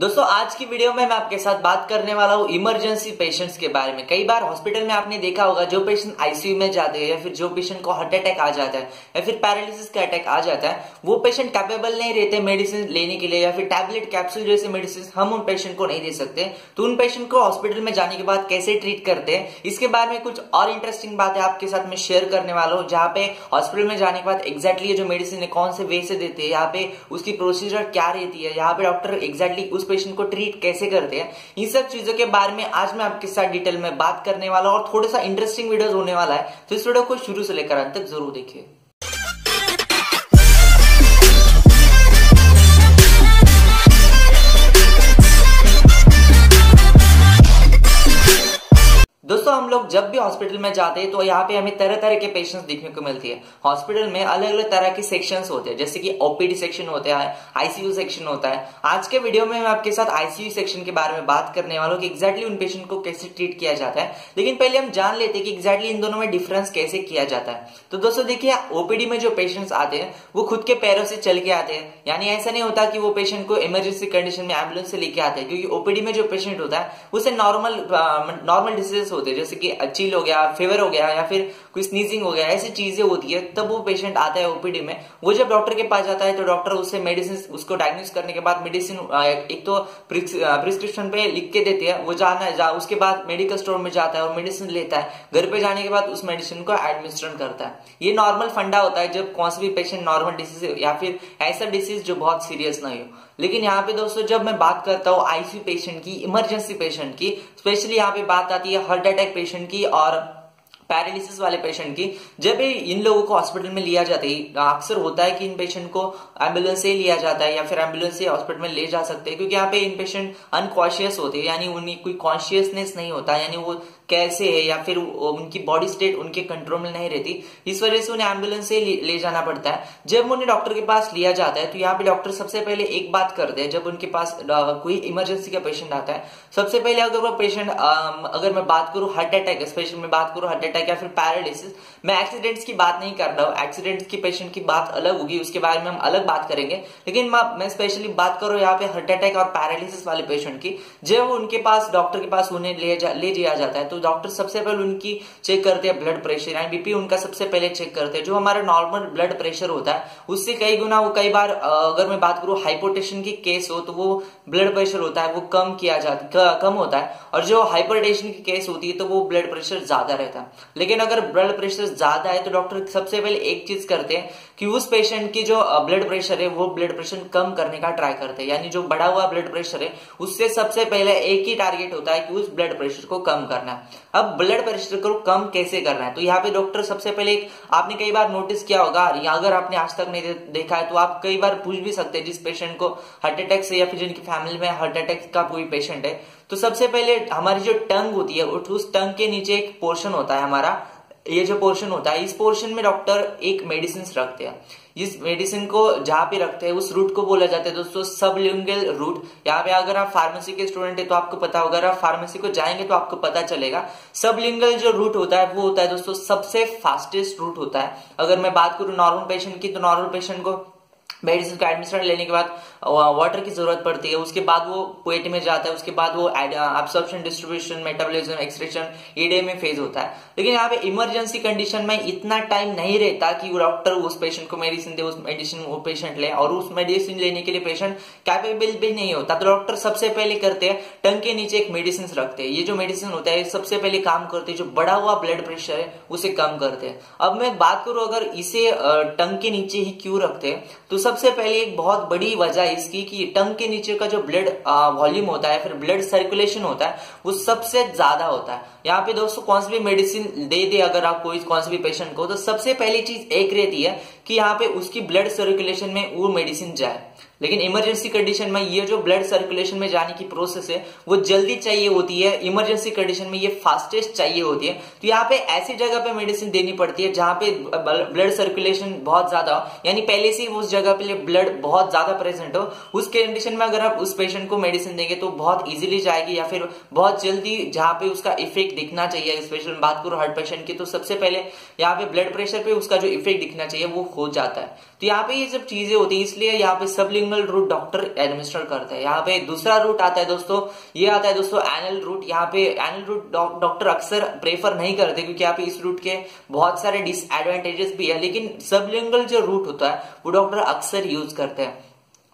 दोस्तों आज की वीडियो में मैं आपके साथ बात करने वाला हूँ इमरजेंसी पेशेंट्स के बारे में। कई बार हॉस्पिटल में आपने देखा होगा जो पेशेंट आईसीयू में जाते हैं या फिर जो पेशेंट को हार्ट अटैक आ जाता है या फिर पैरालिसिस का अटैक आ जाता है, वो पेशेंट कैपेबल नहीं रहते मेडिसिन लेने के लिए या फिर टैबलेट कैप्सूल जैसे मेडिसिन हम उन पेशेंट को नहीं दे सकते। तो उन पेशेंट को हॉस्पिटल में जाने के बाद कैसे ट्रीट करते हैं इसके बारे में कुछ और इंटरेस्टिंग बातें आपके साथ मैं शेयर करने वाला हूँ, जहाँ पे हॉस्पिटल में जाने के बाद एक्जैक्टली जो मेडिसिन है कौन से वे से देते हैं, यहाँ पे उसकी प्रोसीजर क्या रहती है, यहाँ पे डॉक्टर एक्जैक्टली उस पेशेंट को ट्रीट कैसे करते हैं, इन सब चीजों के बारे में आज मैं आपके साथ डिटेल में बात करने वाला हूं और थोड़ा सा इंटरेस्टिंग वीडियो होने वाला है। तो इस वीडियो को शुरू से लेकर अंत तक जरूर देखिए। दोस्तों हम लोग जब भी हॉस्पिटल में जाते हैं तो यहाँ पे हमें तरह तरह के पेशेंट्स देखने को मिलती है। हॉस्पिटल में अलग अलग तरह के सेक्शंस होते हैं, जैसे कि ओपीडी सेक्शन होता है, आईसीयू सेक्शन होता है। आज के वीडियो में मैं आपके साथ आईसीयू सेक्शन के बारे में बात करने वाला हूँ कि एक्जैक्टली उन पेशेंट को कैसे ट्रीट किया जाता है। लेकिन पहले हम जान लेते हैं कि एक्जैक्टली इन दोनों में डिफरेंस कैसे किया जाता है। तो दोस्तों देखिए, ओपीडी में जो पेशेंट्स आते हैं वो खुद के पैरों से चल के आते हैं, यानी ऐसा नहीं होता कि वो पेशेंट को इमरजेंसी कंडीशन में एम्बुलेंस से लेके आते हैं, क्योंकि ओपीडी में जो पेशेंट होता है उसे नॉर्मल डिसीजेस होते हैं, जैसे कि चिल हो गया, फीवर हो गया या फिर कोई स्नीजिंग हो गया, ऐसी चीजें होती है। तब वो पेशेंट आता है ओपीडी में, वो जब डॉक्टर के पास जाता है तो डॉक्टर उसे मेडिसिन, उसको डायग्नोस करने के बाद मेडिसिन एक तो प्रिस्क्रिप्शन पे लिख के देते हैं, वो उसके बाद मेडिकल स्टोर में जाता है और मेडिसिन लेता है। घर पे जाने के बाद उस मेडिसिन को एडमिनिस्ट्रेशन करता है। ये नॉर्मल फंडा होता है जब कौन सा भी पेशेंट नॉर्मल डिसीज या फिर ऐसा डिसीज जो बहुत सीरियस नहीं हो। लेकिन यहाँ पे दोस्तों जब मैं बात करता हूँ आईसीयू पेशेंट की, इमरजेंसी पेशेंट की, स्पेशली यहाँ पे बात आती है हार्ट अटैक पेशेंट की और पैरालिसिस वाले पेशेंट की। जब इन लोगों को हॉस्पिटल में लिया जाता है, अक्सर होता है कि इन पेशेंट को एम्बुलेंस से लिया जाता है या फिर एम्बुलेंस से हॉस्पिटल में ले जा सकते हैं, क्योंकि यहाँ पे इन पेशेंट अनकॉन्शियस होते हैं, यानी उनकी कोई कॉन्शियसनेस नहीं होता, यानी वो कैसे है या फिर उनकी बॉडी स्टेट उनके कंट्रोल में नहीं रहती, इस वजह से उन्हें एम्बुलेंस से ले जाना पड़ता है। जब उन्हें डॉक्टर के पास लिया जाता है तो यहाँ पे डॉक्टर सबसे पहले एक बात करते हैं, जब उनके पास कोई इमरजेंसी का पेशेंट आता है, सबसे पहले अगर वो पेशेंट अगर मैं बात करूँ हार्ट अटैक, स्पेशल में बात करूँ हार्ट अटैक या फिर पैरालिसिस, मैं एक्सीडेंट्स की बात नहीं कर रहा हूँ, एक्सीडेंट्स की पेशेंट की बात अलग होगी, उसके बारे में हम अलग बात करेंगे। लेकिन मैं स्पेशली बात करूँ यहाँ पे हार्ट अटैक और पैरालिसिस वाले पेशेंट की। जब उनके पास डॉक्टर के पास उन्हें ले जाया जाता है तो डॉक्टर सबसे पहले उनकी चेक करते हैं ब्लड प्रेशर, यानी बीपी उनका सबसे पहले चेक करते हैं। जो हमारा नॉर्मल ब्लड प्रेशर होता है उससे कई गुना, वो कई बार अगर मैं बात करूं हाइपरटेंशन की केस हो तो वो ब्लड प्रेशर होता है वो कम होता है, और जो हाइपरटेंशन की केस होती है तो वो ब्लड प्रेशर ज्यादा रहता है। लेकिन अगर ब्लड प्रेशर ज्यादा है तो डॉक्टर सबसे पहले एक चीज करते हैं कि उस पेशेंट की जो ब्लड प्रेशर है वो ब्लड प्रेशर कम करने का ट्राई करते हैं, यानी जो बढ़ा हुआ ब्लड प्रेशर है उससे सबसे पहले एक ही टारगेट होता है कि उस ब्लड प्रेशर को कम करना। अब ब्लड प्रेशर को कम कैसे करना है तो यहाँ पे डॉक्टर सबसे पहले, आपने कई बार नोटिस किया होगा या अगर आपने आज तक नहीं देखा है तो आप कई बार पूछ भी सकते हैं जिस पेशेंट को हार्ट अटैक से या फिर जिनकी फैमिली में हार्ट अटैक का कोई पेशेंट है, तो सबसे पहले हमारी जो टंग होती है उस टंग के नीचे एक पोर्शन होता है हमारा, ये जो पोर्शन होता है इस पोर्शन में डॉक्टर एक मेडिसिन रखते हैं। इस मेडिसिन को जहाँ पे रखते हैं उस रूट को बोला जाता है दोस्तों सबलिंगल रूट। यहाँ पे अगर आप फार्मेसी के स्टूडेंट है तो आपको पता होगा, अगर आप फार्मेसी को जाएंगे तो आपको पता चलेगा। सबलिंगल जो रूट होता है वो होता है दोस्तों सबसे फास्टेस्ट रूट होता है। अगर मैं बात करूँ नॉर्मल पेशेंट की तो नॉर्मल पेशेंट को मेडिसिन का एडमिशन लेने के बाद वाटर की जरूरत पड़ती है, उसके बाद वो पेट में जाता है, उसके बाद वो absorption, distribution, metabolism, excretion, EDA में फेज होता है। लेकिन यहाँ पे इमरजेंसी कंडीशन में इतना टाइम नहीं रहता कि वो डॉक्टर उस पेशेंट को मेडिसिन दे, उस मेडिसिन वो पेशेंट ले, और उस मेडिसिन लेने के लिए पेशेंट कैपेबल भी नहीं होता। तो डॉक्टर सबसे पहले करते हैं टंग के नीचे एक मेडिसिन रखते हैं, ये जो मेडिसिन होता है सबसे पहले काम करते हैं, जो बढ़ा हुआ ब्लड प्रेशर है उसे कम करते हैं। अब मैं बात करूँ अगर इसे टंग के नीचे ही क्यों रखते हैं तो सबसे पहले एक बहुत बड़ी वजह इसकी कि टंग के नीचे का जो ब्लड वॉल्यूम होता है फिर ब्लड सर्कुलेशन होता है वो सबसे ज्यादा होता है। यहाँ पे दोस्तों कौन सी भी मेडिसिन दे अगर आप कोई कौन से भी पेशेंट को, तो सबसे पहली चीज एक रहती है कि यहाँ पे उसकी ब्लड सर्कुलेशन में वो मेडिसिन जाए। लेकिन इमरजेंसी कंडीशन में ये जो ब्लड सर्कुलेशन में जाने की प्रोसेस है वो जल्दी चाहिए होती है, इमरजेंसी कंडीशन में ये फास्टेस्ट चाहिए होती है। तो यहाँ पे ऐसी जगह पे मेडिसिन देनी पड़ती है जहाँ पे ब्लड सर्कुलेशन बहुत ज्यादा हो, यानी पहले से ही उस जगह पे ब्लड बहुत ज्यादा प्रेजेंट हो। उस कंडीशन में अगर आप उस पेशेंट को मेडिसिन देंगे तो बहुत ईजिली जाएगी या फिर बहुत जल्दी जहाँ पे उसका इफेक्ट दिखना चाहिए। स्पेशल बात करूँ हार्ट पेशेंट की तो सबसे पहले यहाँ पे ब्लड प्रेशर पे उसका जो इफेक्ट दिखना चाहिए वो हो जाता है। तो यहाँ पे ये सब चीजें होती है, इसलिए यहाँ पे sublingual route doctor administer करते हैं। यहाँ पे दूसरा रूट आता है दोस्तों, ये आता है दोस्तों एनल रूट। यहाँ पे एनल रूट डॉक्टर अक्सर प्रेफर नहीं करते क्योंकि यहाँ पे इस रूट के बहुत सारे डिसएडवांटेजेस भी है, लेकिन सबलिंगल जो रूट होता है वो डॉक्टर अक्सर यूज करते हैं।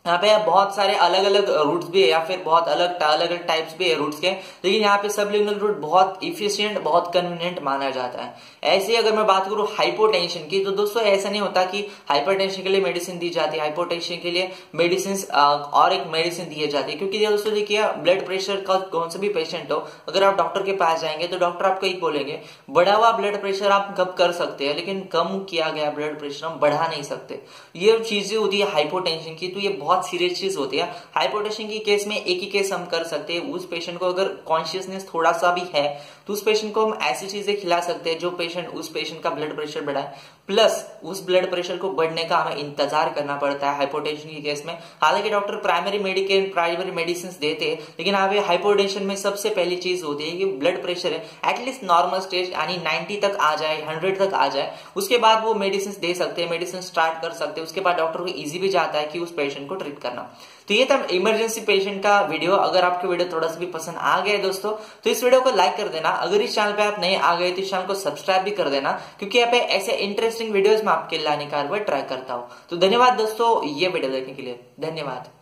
यहाँ पे बहुत सारे अलग अलग रूट्स भी है या फिर बहुत अलग अलग टाइप्स भी है रूट्स के, लेकिन यहाँ पे सबलिंगल रूट बहुत इफिशिएंट, बहुत कन्वीनियंट माना जाता है। ऐसे अगर मैं बात करूँ हाइपोटेंशन की, तो दोस्तों ऐसा नहीं होता कि हाइपरटेंशन के लिए मेडिसिन दी जाती है, हाइपोटेंशन के लिए मेडिसिन और एक मेडिसिन दी जाती है। क्योंकि दोस्तों देखिए, ब्लड प्रेशर का कौन सा भी पेशेंट हो, अगर आप डॉक्टर के पास जाएंगे तो डॉक्टर आपको एक बोलेंगे बढ़ा हुआ ब्लड प्रेशर आप कम कर सकते हैं, लेकिन कम किया गया ब्लड प्रेशर हम बढ़ा नहीं सकते। ये चीजें होती है हाइपोटेंशन की, तो ये बहुत सीरियस चीज होती है। हाइपोटेंशन की केस में एक ही केस हम कर सकते हैं, उस पेशेंट को अगर कॉन्शियसनेस थोड़ा सा भी है तो उस पेशेंट को हम ऐसी चीजें खिला सकते हैं जो पेशेंट उस पेशेंट का ब्लड प्रेशर बढ़ाए, प्लस उस ब्लड प्रेशर को बढ़ने का हमें इंतजार करना पड़ता है हाइपोटेंशन की केस में। हालांकि डॉक्टर प्राइमरी मेडिसिन देते हैं, लेकिन अभी हाइपोटेंशन में सबसे पहली चीज होती है कि ब्लड प्रेशर है एटलीस्ट नॉर्मल स्टेज यानी 90 तक आ जाए, 100 तक आ जाए, उसके बाद वो मेडिसिन दे सकते हैं, मेडिसिन स्टार्ट कर सकते हैं। उसके बाद डॉक्टर को इजी भी जाता है कि उस पेशेंट को ट्रीट करना। तो ये था इमरजेंसी पेशेंट का वीडियो। अगर आपको वीडियो थोड़ा सा भी पसंद आ गया दोस्तों तो इस वीडियो को लाइक कर देना। अगर इस चैनल पे आप नए आ गए तो इस चैनल को सब्सक्राइब भी कर देना, क्योंकि यहाँ पे ऐसे इंटरेस्टिंग वीडियोस मैं आपके लाने का ट्राई करता हूँ। तो धन्यवाद दोस्तों ये वीडियो देखने के लिए, धन्यवाद।